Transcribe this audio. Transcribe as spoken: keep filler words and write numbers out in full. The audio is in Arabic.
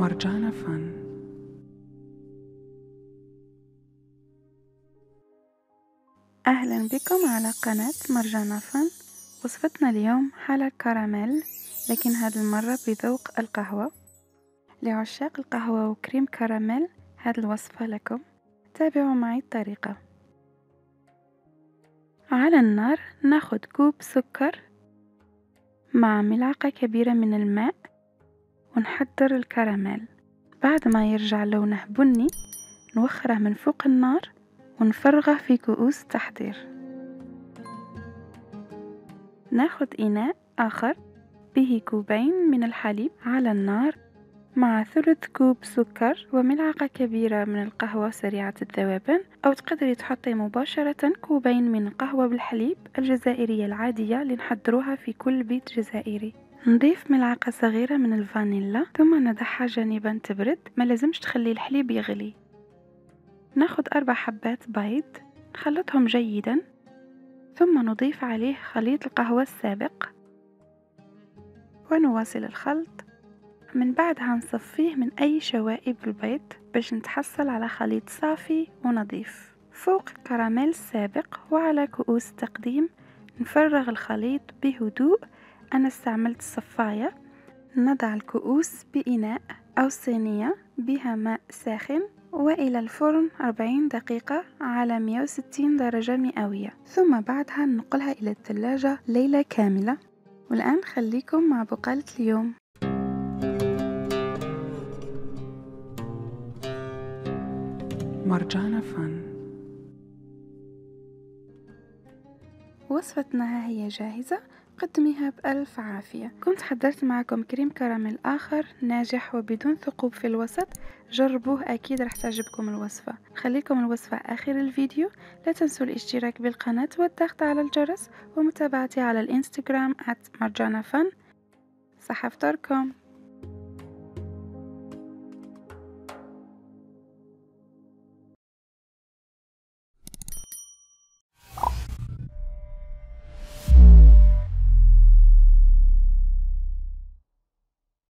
مرجانة فن. أهلا بكم على قناة مرجانة فن. وصفتنا اليوم حلى كراميل، لكن هاد المرة بذوق القهوة. لعشاق القهوة وكريم كراميل هاد الوصفة لكم، تابعوا معي الطريقة. على النار ناخد كوب سكر مع ملعقة كبيرة من الماء ونحضر الكراميل. بعد ما يرجع لونه بني نوخره من فوق النار ونفرغه في كؤوس تحضير. ناخد إناء آخر به كوبين من الحليب على النار مع ثلث كوب سكر وملعقة كبيرة من القهوة سريعة الذوبان، أو تقدري تحطي مباشرة كوبين من قهوة بالحليب الجزائرية العادية اللي نحضروها في كل بيت جزائري. نضيف ملعقة صغيرة من الفانيلا ثم ندعها جانبا تبرد، ما لازمش تخلي الحليب يغلي. ناخد أربع حبات بيض نخلطهم جيدا، ثم نضيف عليه خليط القهوة السابق ونواصل الخلط. من بعدها نصفيه من أي شوائب البيض باش نتحصل على خليط صافي ونظيف. فوق الكراميل السابق وعلى كؤوس التقديم نفرغ الخليط بهدوء. أنا استعملت الصفاية. نضع الكؤوس بإناء أو صينية بها ماء ساخن وإلى الفرن أربعين دقيقة على مئة وستين درجة مئوية، ثم بعدها ننقلها إلى الثلاجة ليلة كاملة. والآن خليكم مع بقالة اليوم. مرجانة فن. وصفتنا هي جاهزة، قدميها بألف عافية. كنت حضرت معكم كريم كراميل آخر ناجح وبدون ثقوب في الوسط، جربوه أكيد راح تعجبكم الوصفة. خليكم الوصفة آخر الفيديو. لا تنسوا الاشتراك بالقناة والضغط على الجرس ومتابعتي على الانستغرام مرجانة فن. صحة فطوركم.